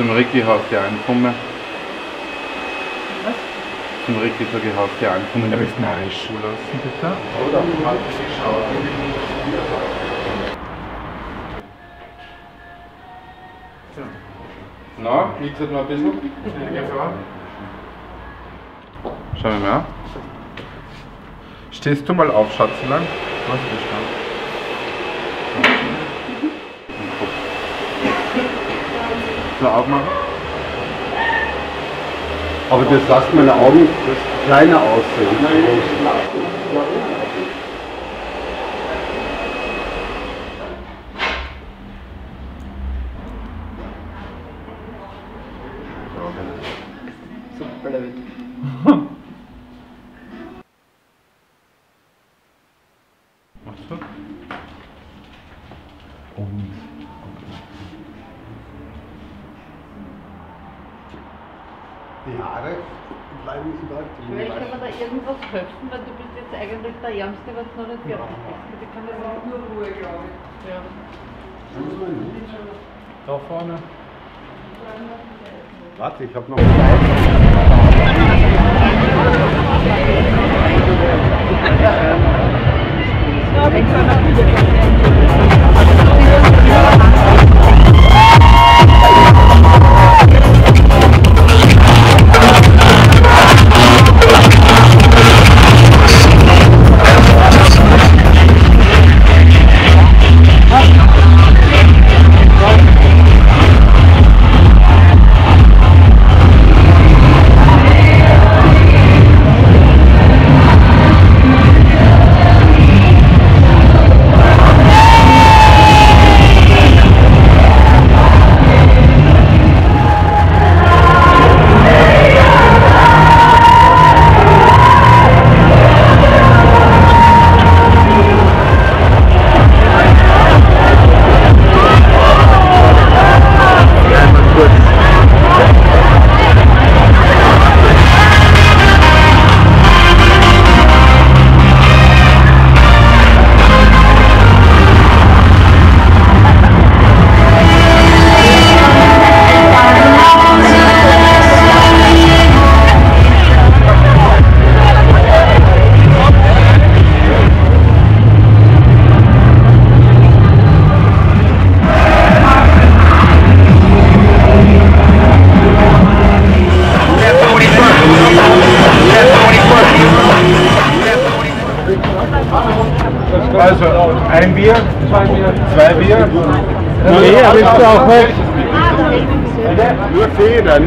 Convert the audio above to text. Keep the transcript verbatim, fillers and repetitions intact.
zum Ricky Hauke ankommen. Was? Zum Ricky sage ich Hauke ankommen. Du bist narrisch. Oder? Na, liegt halt noch ein bisschen. Schauen wir mal an. Stehst du mal auf, Schatzelang? Was ist das? Aufmachen. Aber das lasst meine Augen kleiner aussehen. Super. Die Haare bleiben überall. Ich kann man da irgendwas köpfen, weil du bist jetzt eigentlich der Ärmste, was noch nicht fertig ist. Die kann man auch nur Ruhe, glaube ich. Ja. Da vorne. Warte, ich habe noch Also, ein Bier, zwei Bier, zwei Bier. Nee, aber ist auch weg. Nur Federn.